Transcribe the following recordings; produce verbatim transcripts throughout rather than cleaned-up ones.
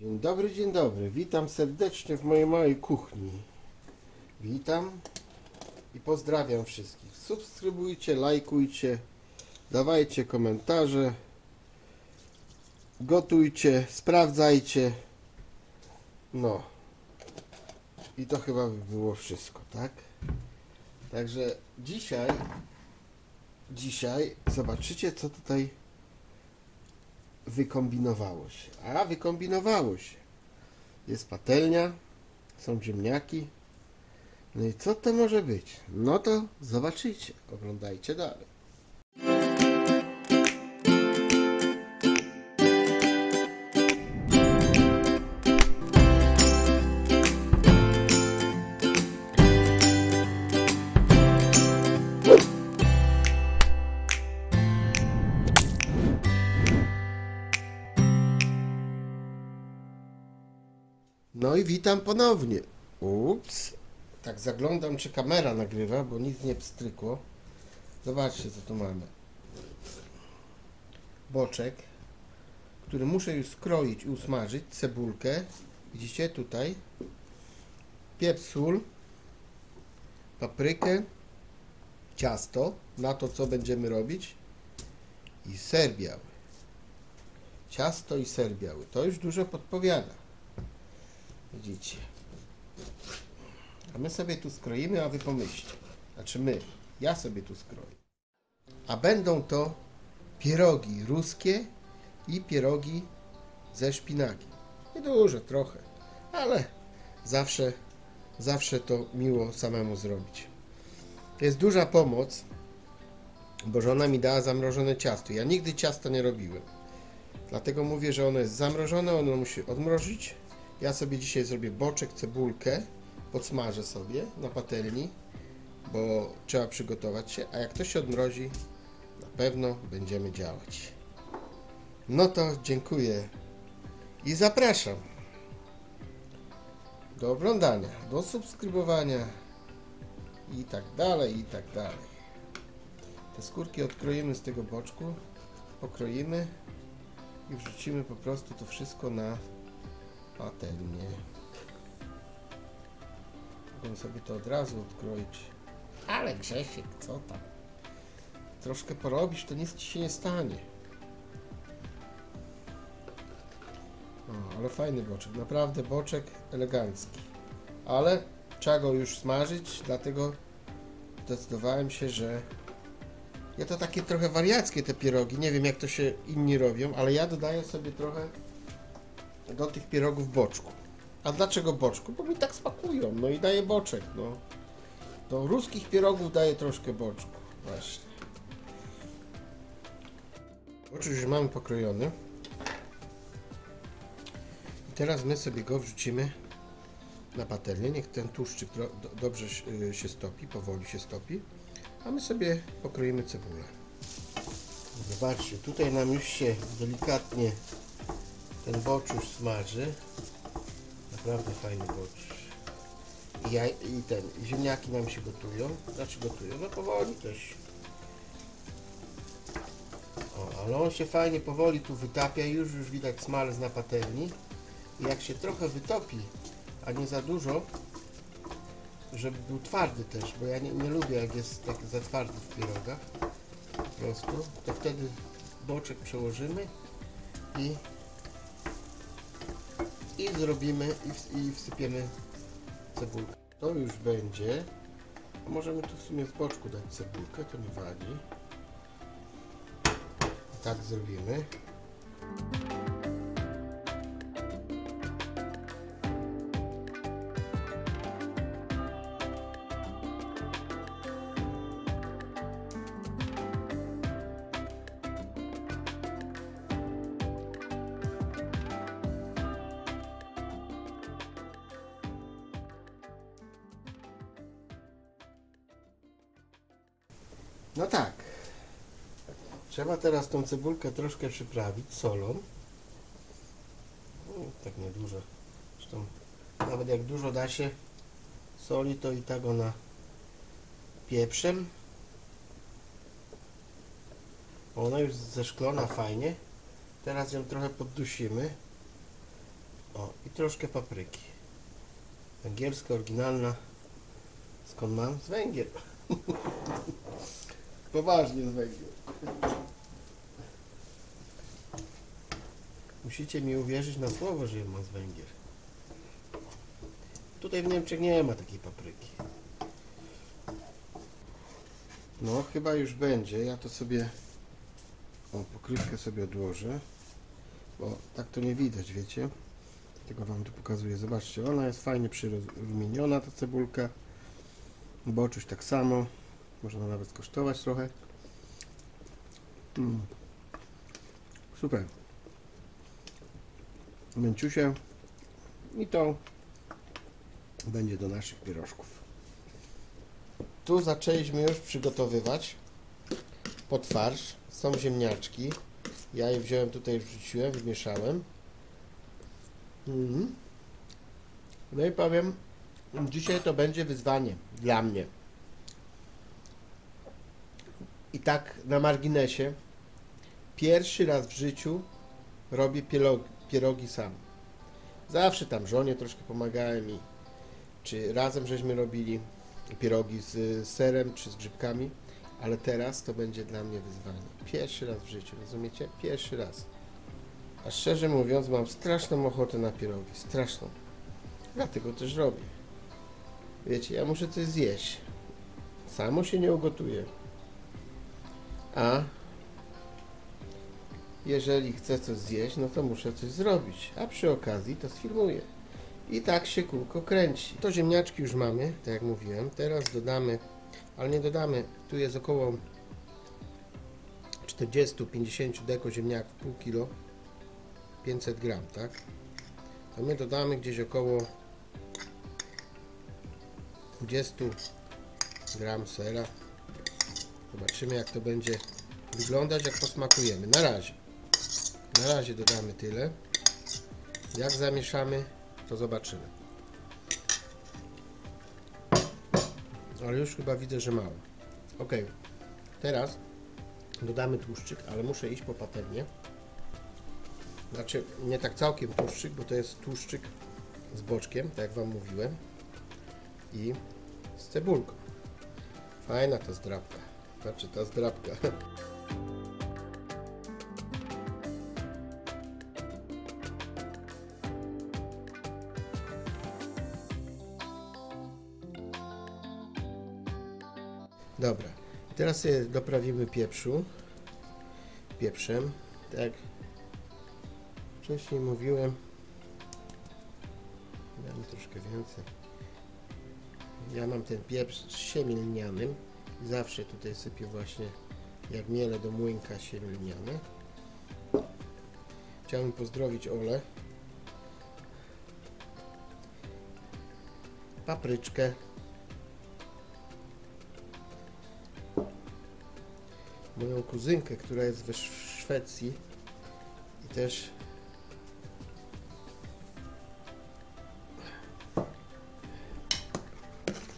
Dzień dobry, dzień dobry. Witam serdecznie w mojej małej kuchni. Witam i pozdrawiam wszystkich. Subskrybujcie, lajkujcie, dawajcie komentarze, gotujcie, sprawdzajcie. No. I to chyba by było wszystko, tak? Także dzisiaj, dzisiaj zobaczycie, co tutaj wykombinowało się. A wykombinowało się. Jest patelnia, są ziemniaki. No i co to może być? No to zobaczycie. Oglądajcie dalej. No i witam ponownie. Ups. Tak zaglądam, czy kamera nagrywa, bo nic nie pstrykło. Zobaczcie, co tu mamy. Boczek, który muszę już skroić i usmażyć. Cebulkę. Widzicie tutaj. Pieprz, sól. Paprykę. Ciasto. Na to, co będziemy robić. I ser biały. Ciasto i ser biały. To już dużo podpowiada. Widzicie. A my sobie tu skroimy, a wy pomyślcie. Znaczy my, ja sobie tu skroję. A będą to pierogi ruskie i pierogi ze szpinakiem. Niedużo, trochę, ale zawsze, zawsze to miło samemu zrobić. To jest duża pomoc, bo żona mi dała zamrożone ciasto. Ja nigdy ciasta nie robiłem. Dlatego mówię, że ono jest zamrożone, ono musi odmrozić. Ja sobie dzisiaj zrobię boczek, cebulkę, podsmażę sobie na patelni, bo trzeba przygotować się, a jak to się odmrozi, na pewno będziemy działać. No to dziękuję i zapraszam do oglądania, do subskrybowania i tak dalej, i tak dalej. Te skórki odkroimy z tego boczku, pokroimy i wrzucimy po prostu to wszystko na patelnię. Mogę sobie to od razu odkroić. Ale Grzesiek, co tam? Troszkę porobisz, to nic ci się nie stanie. O, ale fajny boczek, naprawdę boczek elegancki. Ale trzeba go już smażyć, dlatego zdecydowałem się, że ja to takie trochę wariackie te pierogi, nie wiem jak to się inni robią, ale ja dodaję sobie trochę do tych pierogów boczku. A dlaczego boczku? Bo mi tak smakują. No i daję boczek. No. Do ruskich pierogów daję troszkę boczku. Właśnie. Boczek już mamy pokrojony. I teraz my sobie go wrzucimy na patelnię. Niech ten tłuszczyk dobrze się stopi, powoli się stopi. A my sobie pokroimy cebulę. Zobaczcie, tutaj nam już się delikatnie ten boczusz smaży. Naprawdę fajny boczusz. I, jaj, i ten i ziemniaki nam się gotują. Znaczy gotują, no powoli też. O, ale on się fajnie powoli tu wytapia. Już już widać smalec na patelni. I jak się trochę wytopi, a nie za dużo, żeby był twardy też, bo ja nie, nie lubię, jak jest tak za twardy w pierogach. Po prostu. To wtedy boczek przełożymy i I zrobimy i, i wsypiemy cebulkę. To już będzie. Możemy tu w sumie w boczku dać cebulkę, to nie wadzi. Tak zrobimy. No tak, trzeba teraz tą cebulkę troszkę przyprawić solą, no, tak niedużo, zresztą nawet jak dużo da się soli, to i tak ona pieprzem, ona już zeszklona fajnie, teraz ją trochę poddusimy, troszkę papryki. Węgierska, oryginalna. Skąd mam? Z Węgier. Poważnie z Węgier. Musicie mi uwierzyć na słowo, że ją mam z Węgier. Tutaj w Niemczech nie ma takiej papryki. No, chyba już będzie. Ja to sobie... O, pokrywkę sobie odłożę. Bo tak to nie widać, wiecie. Tylko wam tu pokazuję. Zobaczcie, ona jest fajnie przyrumieniona, ta cebulka. Boczuś tak samo. Można nawet kosztować trochę. Mm. Super. Męciusie. I to będzie do naszych pierożków. Tu zaczęliśmy już przygotowywać pod farsz. Są ziemniaczki. Ja je wziąłem tutaj, wrzuciłem, wymieszałem. Mm. No i powiem, dzisiaj to będzie wyzwanie dla mnie. I tak na marginesie, pierwszy raz w życiu robię pierogi, pierogi sam. Zawsze tam żonie troszkę pomagałem i czy razem żeśmy robili pierogi z serem czy z grzybkami. Ale teraz to będzie dla mnie wyzwanie. Pierwszy raz w życiu, rozumiecie? Pierwszy raz. A szczerze mówiąc, mam straszną ochotę na pierogi. Straszną. Dlatego też robię. Wiecie, ja muszę coś zjeść. Samo się nie ugotuję. A jeżeli chcę coś zjeść, no to muszę coś zrobić. A przy okazji to sfilmuję. I tak się kółko kręci. To ziemniaczki już mamy, tak jak mówiłem. Teraz dodamy... Ale nie dodamy, tu jest około czterdzieści do pięćdziesięciu deko ziemniaków, pół kilo, pięćset gram, tak? To my dodamy gdzieś około dwadzieścia gram sera. Zobaczymy, jak to będzie wyglądać, jak posmakujemy. Na razie, na razie dodamy tyle. Jak zamieszamy, to zobaczymy. Ale już chyba widzę, że mało. Ok, teraz dodamy tłuszczyk, ale muszę iść po patelnię. Znaczy, nie tak całkiem tłuszczyk, bo to jest tłuszczyk z boczkiem, tak jak wam mówiłem. I z cebulką. Fajna ta zdrabka. Znaczy, ta zdrabka. Dobra, teraz je doprawimy pieprzu, pieprzem, tak jak wcześniej mówiłem, damy troszkę więcej. Ja mam ten pieprz z siemielnianym, zawsze tutaj sypię właśnie, jak mielę do młynka, siemielniane. Chciałem pozdrowić Olę. Papryczkę. Moją kuzynkę, która jest we Szwecji i też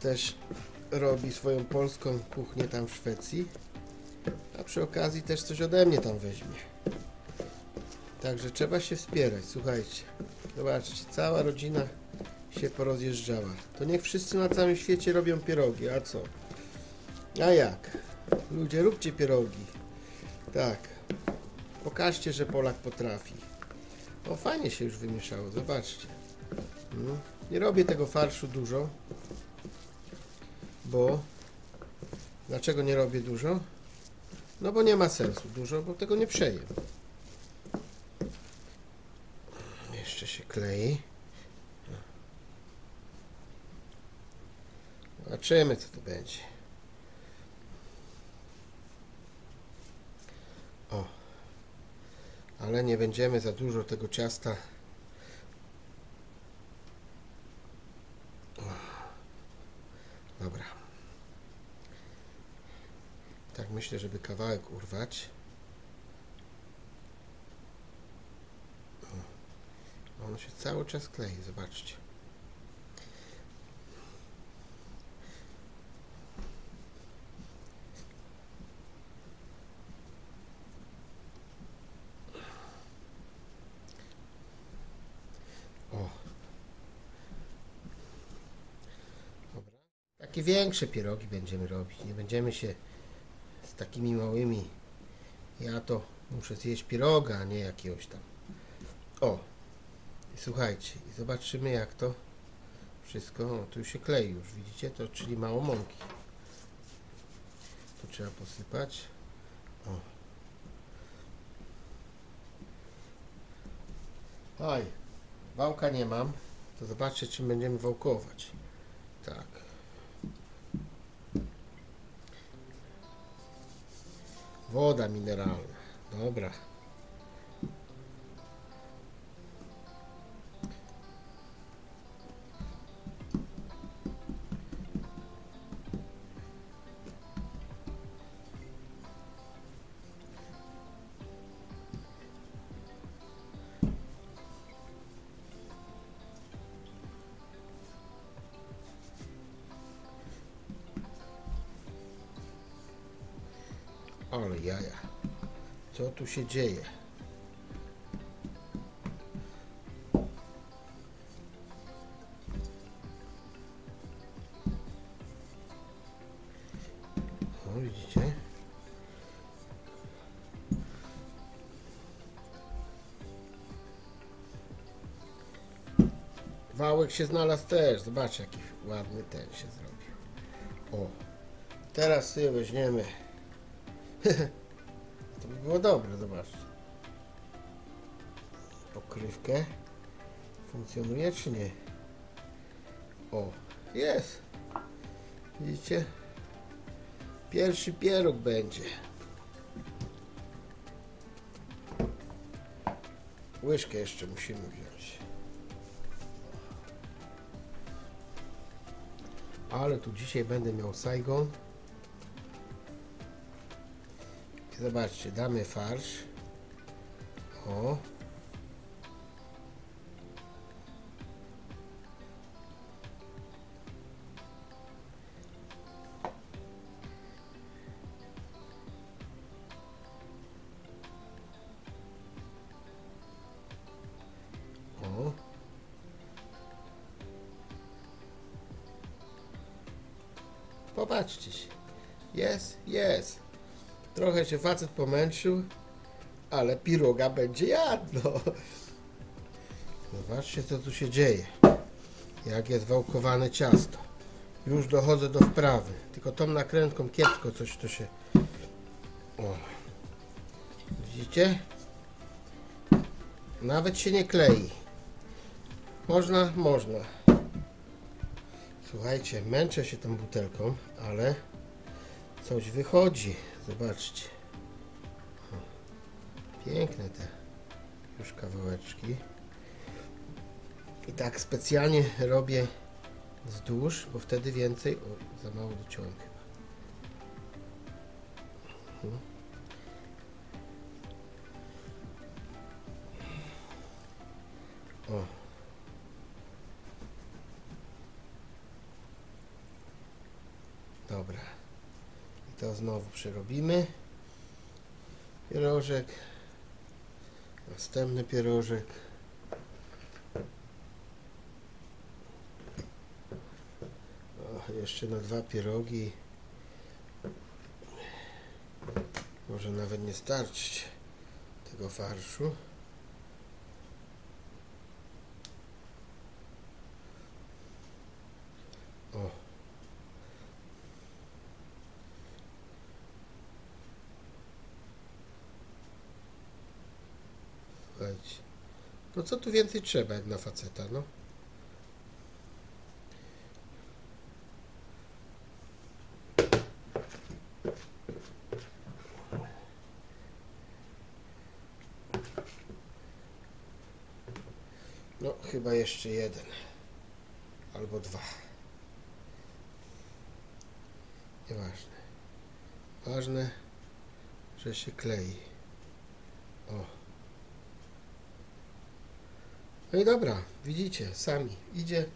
też robi swoją polską kuchnię tam w Szwecji, a przy okazji też coś ode mnie tam weźmie. Także trzeba się wspierać, słuchajcie. Zobaczcie, cała rodzina się porozjeżdżała. To niech wszyscy na całym świecie robią pierogi, a co? A jak? Ludzie, róbcie pierogi. Tak. Pokażcie, że Polak potrafi. O, fajnie się już wymieszało, zobaczcie. No. Nie robię tego farszu dużo, bo... Dlaczego nie robię dużo? No bo nie ma sensu dużo, bo tego nie przeję. Jeszcze się klei. Zobaczymy, co to będzie. O, ale nie będziemy za dużo tego ciasta o, dobra, tak myślę, żeby kawałek urwać. O, ono się cały czas klei, zobaczcie. O, Takie większe pierogi będziemy robić. Nie będziemy się z takimi małymi. Ja to muszę zjeść pieroga, a nie jakiegoś tam. O! I słuchajcie, i zobaczymy jak to wszystko. O, tu się klei już, widzicie? To czyli mało mąki. Tu trzeba posypać. O! Oj, wałka nie mam. To zobaczcie, czym będziemy wałkować. Tak. Woda mineralna. Dobra. Ale jaja, co tu się dzieje? O, widzicie? Wałek się znalazł też, zobaczcie jaki ładny ten się zrobił. O, teraz sobie weźmiemy. To by było dobre, zobaczcie. Pokrywkę. Funkcjonuje czy nie? O, jest. Widzicie? Pierwszy pieróg będzie. Łyżkę jeszcze musimy wziąć. Ale tu dzisiaj będę miał Saigon. Zobaczcie, damy farsz. O. O. Popatrzcie się. Jest, jest. Trochę się facet pomęczył, ale piroga będzie jadł. Zobaczcie, co tu się dzieje. Jak jest wałkowane ciasto. Już dochodzę do wprawy. Tylko tą nakrętką kiepsko coś to się... O. Widzicie? Nawet się nie klei. Można? Można. Słuchajcie, męczę się tą butelką, ale coś wychodzi. Zobaczcie. Piękne te już kawałeczki. I tak specjalnie robię wzdłuż, bo wtedy więcej... O, za mało dociąłem chyba. O. Dobra. To znowu przerobimy. Pierożek. Następny pierożek. O, jeszcze na dwa pierogi. Może nawet nie starczyć tego farszu. O. No co tu więcej trzeba jak na faceta, no? No chyba jeszcze jeden albo dwa. Nieważne. Ważne, że się klei. O. No i dobra, widzicie, sami idzie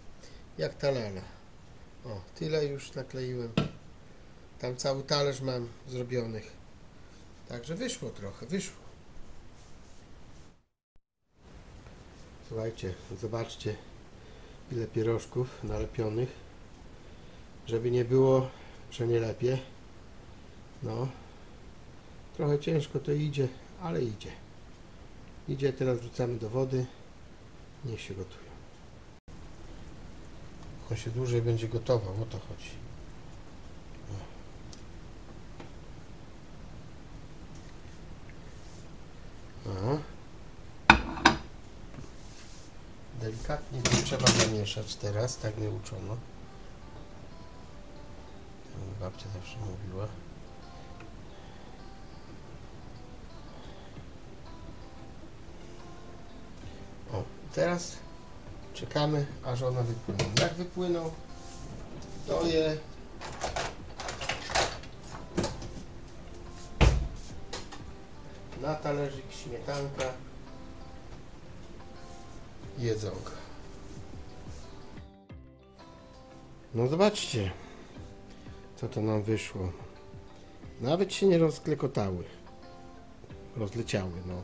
jak ta lala. O, tyle już nakleiłem. Tam cały talerz mam zrobionych. Także wyszło trochę, wyszło. Słuchajcie, zobaczcie ile pierożków nalepionych. żeby nie było, że nie lepiej. No, trochę ciężko to idzie, ale idzie. Idzie, teraz wrzucamy do wody, niech się gotuje. On się dłużej będzie gotował, o to chodzi. O. Delikatnie nie trzeba zamieszać teraz, tak mnie uczono. Babcia zawsze mówiła. O, teraz czekamy, aż ona wypłynie. Jak wypłyną, to je na talerzyk, śmietanka, jedzonka. No zobaczcie, co to nam wyszło. Nawet się nie rozklekotały, rozleciały, no.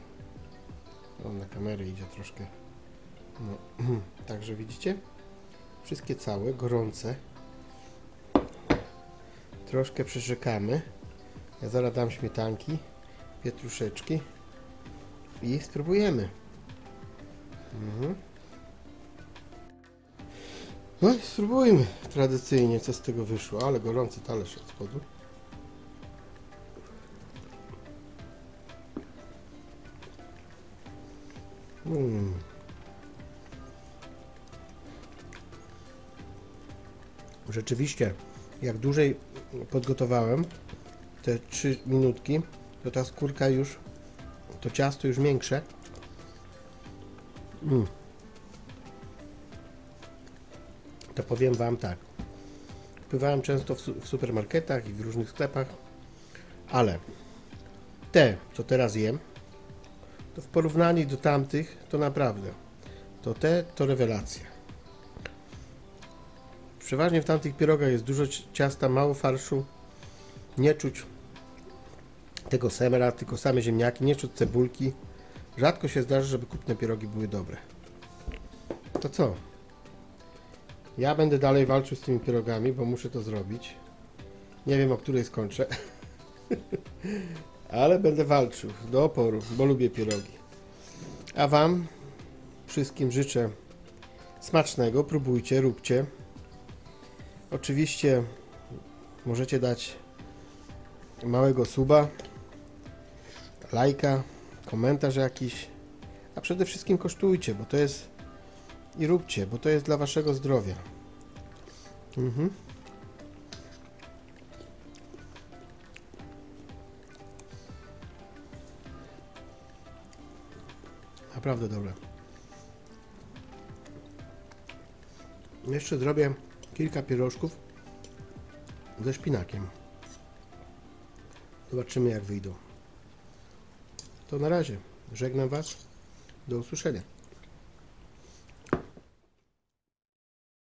O, na kamerę idzie troszkę. No. Także widzicie? Wszystkie całe, gorące. Troszkę przyrzekamy. Ja zaraz dam śmietanki, pietruszeczki i spróbujemy. Mhm. No i spróbujmy tradycyjnie, co z tego wyszło, ale gorący talerz od spodu. Mm. Rzeczywiście, jak dłużej podgotowałem te trzy minutki, to ta skórka już, to ciasto już miększe. Mm. To powiem wam tak, bywałem często w, su w supermarketach i w różnych sklepach, ale te, co teraz jem, to w porównaniu do tamtych, to naprawdę, to te, to rewelacja. Przeważnie w tamtych pierogach jest dużo ciasta, mało farszu, nie czuć tego semera, tylko same ziemniaki, nie czuć cebulki. Rzadko się zdarza, żeby kupne pierogi były dobre. To co? Ja będę dalej walczył z tymi pierogami, bo muszę to zrobić. Nie wiem, o której skończę. Ale będę walczył do oporu, bo lubię pierogi. A wam wszystkim życzę smacznego. Próbujcie, róbcie. Oczywiście możecie dać małego suba, lajka, komentarz jakiś. A przede wszystkim kosztujcie, bo to jest... I róbcie, bo to jest dla waszego zdrowia. Mhm. Naprawdę dobre. Jeszcze zrobię kilka pierożków ze szpinakiem. Zobaczymy, jak wyjdą. To na razie. Żegnam was. Do usłyszenia.